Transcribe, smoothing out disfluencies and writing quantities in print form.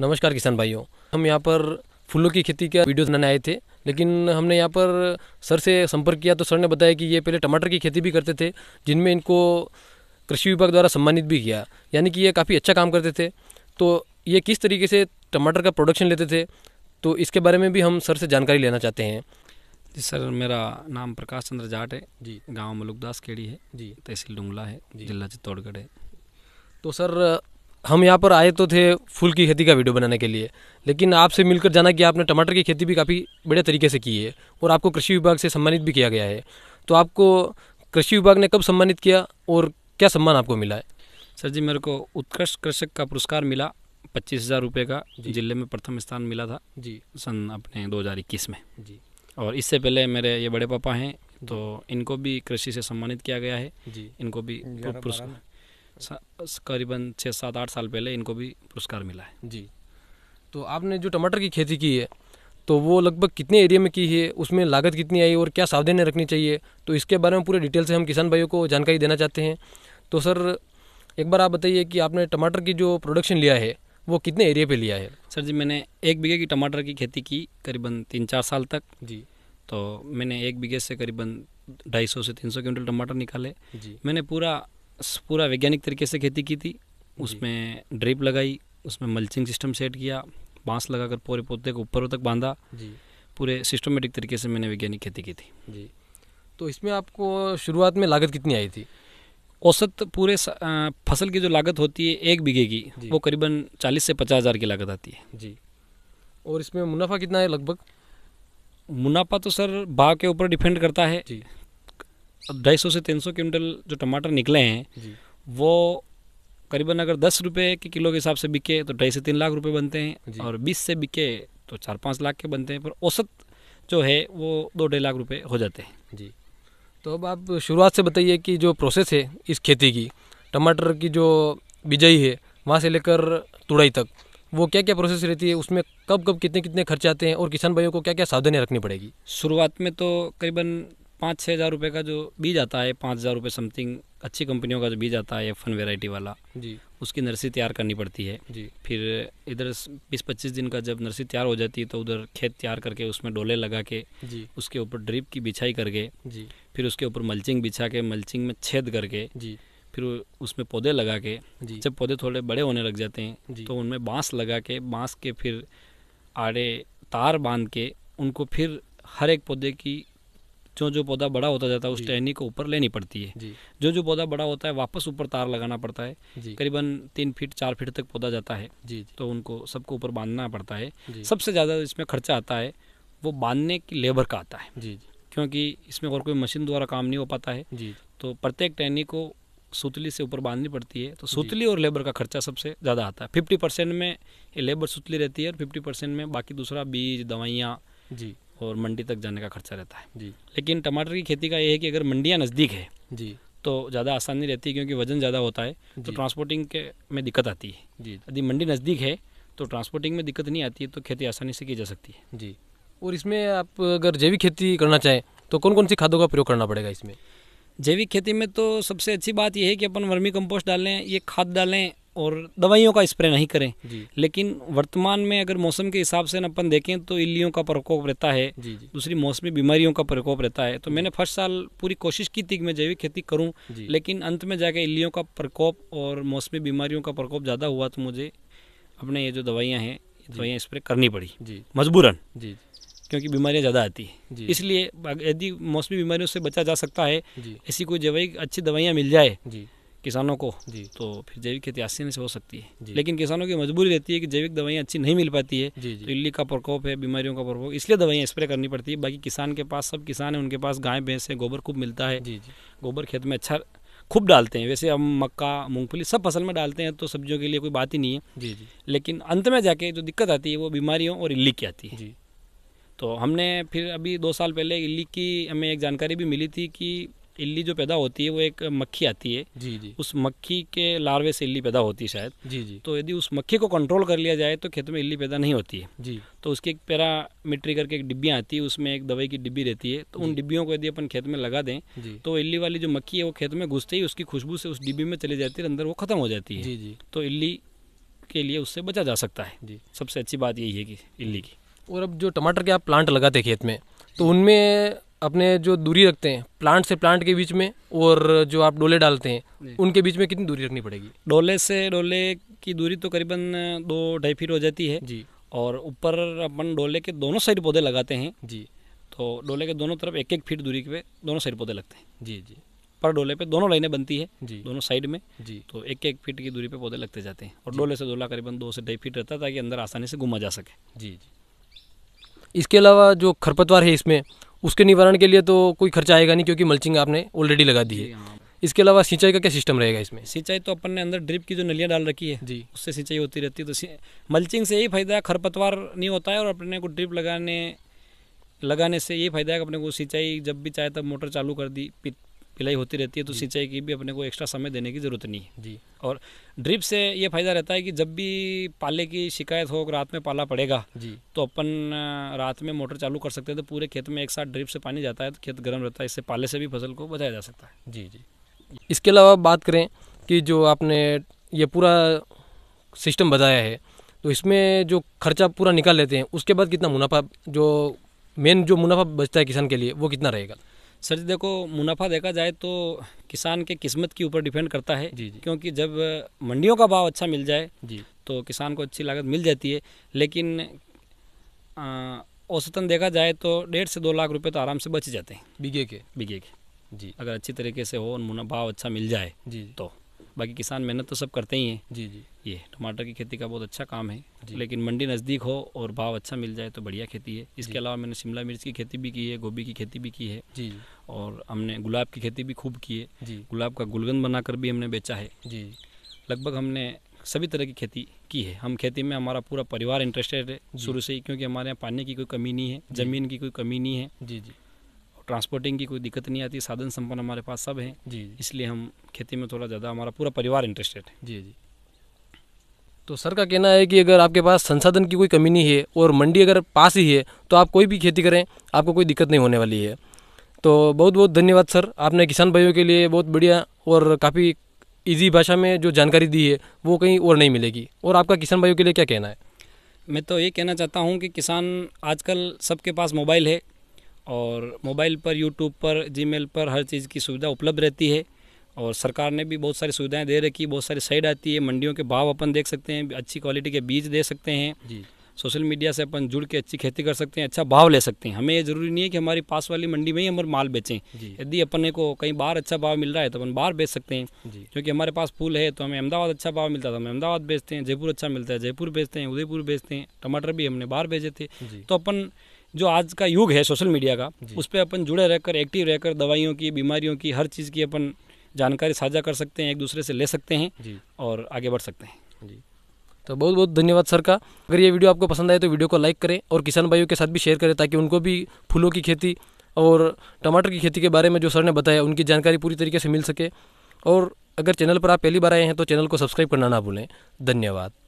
नमस्कार किसान भाइयों, हम यहाँ पर फूलों की खेती का वीडियो बनाने आए थे, लेकिन हमने यहाँ पर सर से संपर्क किया तो सर ने बताया कि ये पहले टमाटर की खेती भी करते थे, जिनमें इनको कृषि विभाग द्वारा सम्मानित भी किया, यानी कि ये काफ़ी अच्छा काम करते थे। तो ये किस तरीके से टमाटर का प्रोडक्शन लेते थे, तो इसके बारे में भी हम सर से जानकारी लेना चाहते हैं। जी सर, मेरा नाम प्रकाश चंद्र जाट है जी, गाँव मलुकदास खेड़ी है जी, तहसील डुमला है जी, जिला चित्तौड़गढ़ है। तो सर, हम यहाँ पर आए तो थे फूल की खेती का वीडियो बनाने के लिए, लेकिन आपसे मिलकर जाना कि आपने टमाटर की खेती भी काफ़ी बढ़िया तरीके से की है और आपको कृषि विभाग से सम्मानित भी किया गया है। तो आपको कृषि विभाग ने कब सम्मानित किया और क्या सम्मान आपको मिला है? सर जी, मेरे को उत्कृष्ट कृषक का पुरस्कार मिला 25,000 रुपये का, जिले में प्रथम स्थान मिला था जी, सन अपने 2021 में जी। और इससे पहले मेरे ये बड़े पापा हैं, तो इनको भी कृषि से सम्मानित किया गया है जी, इनको भी पुरस्कार करीबन 6-7-8 साल पहले इनको भी पुरस्कार मिला है जी। तो आपने जो टमाटर की खेती की है, तो वो लगभग कितने एरिया में की है, उसमें लागत कितनी आई और क्या सावधानियां रखनी चाहिए, तो इसके बारे में पूरे डिटेल से हम किसान भाइयों को जानकारी देना चाहते हैं। तो सर, एक बार आप बताइए कि आपने टमाटर की जो प्रोडक्शन लिया है वो कितने एरिया पे लिया है? सर जी, मैंने 1 बीघे की टमाटर की खेती की करीबन 3-4 साल तक जी। तो मैंने 1 बीघे से करीबन 250 से 300 क्विंटल टमाटर निकाले जी। मैंने पूरा वैज्ञानिक तरीके से खेती की थी, उसमें ड्रिप लगाई, उसमें मल्चिंग सिस्टम सेट किया, बांस लगाकर पूरे पौधे को ऊपरों तक बांधा जी। पूरे सिस्टमेटिक तरीके से मैंने वैज्ञानिक खेती की थी जी। तो इसमें आपको शुरुआत में लागत कितनी आई थी? औसत पूरे फसल की जो लागत होती है 1 बीघे की, वो करीबन 40 से 50 हज़ार की लागत आती है जी। और इसमें मुनाफा कितना है लगभग? मुनाफा तो सर भाव के ऊपर डिपेंड करता है। 250 से 300 क्विंटल जो टमाटर निकले हैं, वो करीबन अगर 10 रुपये के किलो के हिसाब से बिके तो 2.5 से 3 लाख रुपए बनते हैं, और 20 से बिके तो 4-5 लाख के बनते हैं, पर औसत जो है वो 2-2.5 लाख रुपए हो जाते हैं जी। तो अब आप शुरुआत से बताइए कि जो प्रोसेस है इस खेती की, टमाटर की जो बिजाई है वहाँ से लेकर तुड़ाई तक, वो क्या क्या प्रोसेस रहती है, उसमें कब कब कितने कितने खर्चे आते हैं और किसान भाइयों को क्या क्या सावधानियाँ रखनी पड़ेगी? शुरुआत में तो करीबन 5-6 हज़ार रुपये का जो बीज आता है, 5,000 रुपये समथिंग, अच्छी कंपनियों का जो बीज आता है F1 वेराइटी वाला जी, उसकी नर्सरी तैयार करनी पड़ती है जी। फिर इधर 20-25 दिन का जब नर्सरी तैयार हो जाती है, तो उधर खेत तैयार करके उसमें डोले लगा के जी, उसके ऊपर ड्रिप की बिछाई करके जी, फिर उसके ऊपर मल्चिंग बिछा के, मल्चिंग में छेद करके जी, फिर उसमें पौधे लगा के, जब पौधे थोड़े बड़े होने लग जाते हैं तो उनमें बाँस लगा के, बाँस के फिर आड़े तार बांध के, उनको फिर हर एक पौधे की जो जो पौधा बड़ा होता जाता है उस टहनी को ऊपर लेनी पड़ती है, जो पौधा बड़ा होता है वापस ऊपर तार लगाना पड़ता है, करीबन 3-4 फीट तक पौधा जाता है जी। तो उनको सबको ऊपर बांधना पड़ता है। सबसे ज़्यादा इसमें खर्चा आता है वो बांधने की लेबर का आता है जी। क्योंकि इसमें और कोई मशीन द्वारा काम नहीं हो पाता है जी। तो प्रत्येक टहनी को सूतली से ऊपर बांधनी पड़ती है, तो सूतली और लेबर का खर्चा सबसे ज़्यादा आता है। 50% में ये लेबर सूतली रहती है और 50% में बाकी दूसरा बीज, दवाइयाँ जी, और मंडी तक जाने का खर्चा रहता है जी। लेकिन टमाटर की खेती का ये है कि अगर मंडियाँ नज़दीक है जी, तो ज़्यादा आसानी रहती है, क्योंकि वज़न ज़्यादा होता है तो ट्रांसपोर्टिंग के में दिक्कत आती है जी। यदि मंडी नज़दीक है तो ट्रांसपोर्टिंग में दिक्कत नहीं आती है, तो खेती आसानी से की जा सकती है जी। और इसमें आप अगर जैविक खेती करना चाहें तो कौन कौन सी खादों का प्रयोग करना पड़ेगा इसमें? जैविक खेती में तो सबसे अच्छी बात यह है कि अपन वर्मी कंपोस्ट डालें, ये खाद डालें और दवाइयों का स्प्रे नहीं करें। लेकिन वर्तमान में अगर मौसम के हिसाब से अपन देखें तो इल्लियों का प्रकोप रहता है, दूसरी मौसमी बीमारियों का प्रकोप रहता है। तो मैंने फर्स्ट साल पूरी कोशिश की थी कि मैं जैविक खेती करूं, लेकिन अंत में जाके इल्लियों का प्रकोप और मौसमी बीमारियों का प्रकोप ज़्यादा हुआ, तो मुझे अपने ये जो दवाइयाँ हैं, दवाइयाँ स्प्रे करनी पड़ी मजबूरन, क्योंकि बीमारियां ज़्यादा आती हैं। इसलिए यदि मौसमी बीमारियों से बचा जा सकता है, ऐसी कोई जैविक अच्छी दवाइयाँ मिल जाए किसानों को, तो फिर जैविक खेती आसानी से हो सकती है। लेकिन किसानों की मजबूरी रहती है कि जैविक दवाइयाँ अच्छी नहीं मिल पाती है, तो इल्ली का प्रकोप है, बीमारियों का प्रकोप, इसलिए दवाइयाँ स्प्रे करनी पड़ती है। बाकी किसान के पास, सब किसान है उनके पास गाय भैंस है, गोबर खूब मिलता है, गोबर खेत में अच्छा खूब डालते हैं। वैसे हम मक्का, मूँगफली सब फसल में डालते हैं, तो सब्जियों के लिए कोई बात ही नहीं है। लेकिन अंत में जाके जो दिक्कत आती है वो बीमारियों और इल्ली की आती है। तो हमने फिर अभी 2 साल पहले इल्ली की हमें एक जानकारी भी मिली थी कि इल्ली जो पैदा होती है वो एक मक्खी आती है जी। उस मक्खी के लार्वे से इल्ली पैदा होती है शायद जी। तो यदि उस मक्खी को कंट्रोल कर लिया जाए तो खेत में इल्ली पैदा नहीं होती है जी। तो उसकी एक पैरामिट्री करके एक डिब्बियाँ आती है, उसमें एक दवाई की डिब्बी रहती है, तो उन डिब्बियों को यदि अपन खेत में लगा दें तो इल्ली वाली जो मक्खी है वो खेत में घुसते ही उसकी खुशबू से उस डिब्बी में चली जाती है, अंदर वो खत्म हो जाती है। तो इल्ली के लिए उससे बचा जा सकता है जी। सबसे अच्छी बात यही है कि इल्ली की। और अब जो टमाटर के आप प्लांट लगाते खेत में, तो उनमें अपने जो दूरी रखते हैं प्लांट से प्लांट के बीच में और जो आप डोले डालते हैं उनके बीच में कितनी दूरी रखनी पड़ेगी? डोले से डोले की दूरी तो करीबन 2-2.5 फीट हो जाती है जी। और ऊपर अपन डोले के दोनों साइड पौधे लगाते हैं जी, तो डोले के दोनों तरफ 1-1 फीट दूरी पे दोनों साइड पौधे लगते हैं जी जी। पर डोले पे दोनों लाइनें बनती है जी, दोनों साइड में जी, तो 1-1 फीट की दूरी पे पौधे लगते जाते हैं। और डोले से डोला करीबन 2 से 2.5 फीट रहता है ताकि अंदर आसानी से घुमा जा सके जी जी। इसके अलावा जो खरपतवार है इसमें, उसके निवारण के लिए तो कोई खर्चा आएगा नहीं क्योंकि मल्चिंग आपने ऑलरेडी लगा दी है। इसके अलावा सिंचाई का क्या सिस्टम रहेगा इसमें? सिंचाई तो अपन ने अंदर ड्रिप की जो नलियाँ डाल रखी है जी, उससे सिंचाई होती रहती है। तो मल्चिंग से यही फायदा है, खरपतवार नहीं होता है। और अपने को ड्रिप लगाने से यही फायदा है कि अपने को सिंचाई जब भी चाहे तब मोटर चालू कर दी, पिलाई होती रहती है। तो सिंचाई की भी अपने को एक्स्ट्रा समय देने की ज़रूरत नहीं है जी। और ड्रिप से ये फायदा रहता है कि जब भी पाले की शिकायत हो, रात में पाला पड़ेगा जी, तो अपन रात में मोटर चालू कर सकते हैं। तो पूरे खेत में एक साथ ड्रिप से पानी जाता है तो खेत गर्म रहता है, इससे पाले से भी फसल को बचाया जा सकता है जी जी। इसके अलावा बात करें कि जो आपने ये पूरा सिस्टम बताया है, तो इसमें जो खर्चा पूरा निकाल लेते हैं उसके बाद कितना मुनाफा, जो मेन जो मुनाफा बचता है किसान के लिए, वो कितना रहेगा? सर देखो, मुनाफा देखा जाए तो किसान के किस्मत के ऊपर डिपेंड करता है जी जी। क्योंकि जब मंडियों का भाव अच्छा मिल जाए जी, तो किसान को अच्छी लागत मिल जाती है। लेकिन औसतन देखा जाए तो 1.5 से 2 लाख रुपए तो आराम से बच जाते हैं बीघे के जी, अगर अच्छी तरीके से हो और मुनाफा अच्छा मिल जाए जी। तो बाकी किसान मेहनत तो सब करते ही हैं जी जी। ये टमाटर की खेती का बहुत अच्छा काम है, लेकिन मंडी नज़दीक हो और भाव अच्छा मिल जाए तो बढ़िया खेती है। इसके अलावा मैंने शिमला मिर्च की खेती भी की है, गोभी की खेती भी की है जी। और हमने गुलाब की खेती भी खूब की है जी। गुलाब का गुलगंद बनाकर भी हमने बेचा है जी। लगभग हमने सभी तरह की खेती की है। हम खेती में हमारा पूरा परिवार इंटरेस्टेड है शुरू से ही, क्योंकि हमारे यहाँ पानी की कोई कमी नहीं है, ज़मीन की कोई कमी नहीं है जी जी। ट्रांसपोर्टिंग की कोई दिक्कत नहीं आती, साधन संपन्न हमारे पास सब हैं जी, इसलिए हम खेती में थोड़ा ज़्यादा हमारा पूरा परिवार इंटरेस्टेड है जी जी। तो सर का कहना है कि अगर आपके पास संसाधन की कोई कमी नहीं है और मंडी अगर पास ही है, तो आप कोई भी खेती करें, आपको कोई दिक्कत नहीं होने वाली है। तो बहुत बहुत धन्यवाद सर, आपने किसान भाइयों के लिए बहुत बढ़िया और काफ़ी ईजी भाषा में जो जानकारी दी है वो कहीं और नहीं मिलेगी। और आपका किसान भाइयों के लिए क्या कहना है? मैं तो ये कहना चाहता हूँ कि किसान, आजकल सबके पास मोबाइल है और मोबाइल पर, यूट्यूब पर, जीमेल पर हर चीज़ की सुविधा उपलब्ध रहती है। और सरकार ने भी बहुत सारी सुविधाएं दे रखी है, बहुत सारी साइड आती है, मंडियों के भाव अपन देख सकते हैं, अच्छी क्वालिटी के बीज दे सकते हैं जी। सोशल मीडिया से अपन जुड़ के अच्छी खेती कर सकते हैं, अच्छा भाव ले सकते हैं। हमें ये ज़रूरी नहीं है कि हमारी पास वाली मंडी में ही हमारे माल बेचें। यदि अपने को कहीं बाहर अच्छा भाव मिल रहा है तो अपन बाहर बेच सकते हैं। क्योंकि हमारे पास फूल है तो हमें अहमदाबाद अच्छा भाव मिलता है तो हम अहमदाबाद बेचते हैं, जयपुर अच्छा मिलता है जयपुर बेचते हैं, उदयपुर बेचते हैं। टमाटर भी हमने बाहर बेचे थे। तो अपन जो आज का युग है सोशल मीडिया का, उस पर अपन जुड़े रहकर, एक्टिव रहकर दवाइयों की, बीमारियों की, हर चीज़ की अपन जानकारी साझा कर सकते हैं, एक दूसरे से ले सकते हैं और आगे बढ़ सकते हैं जी। तो बहुत बहुत धन्यवाद सर का। अगर ये वीडियो आपको पसंद आए तो वीडियो को लाइक करें और किसान भाइयों के साथ भी शेयर करें, ताकि उनको भी फूलों की खेती और टमाटर की खेती के बारे में जो सर ने बताया उनकी जानकारी पूरी तरीके से मिल सके। और अगर चैनल पर आप पहली बार आए हैं तो चैनल को सब्सक्राइब करना ना भूलें। धन्यवाद।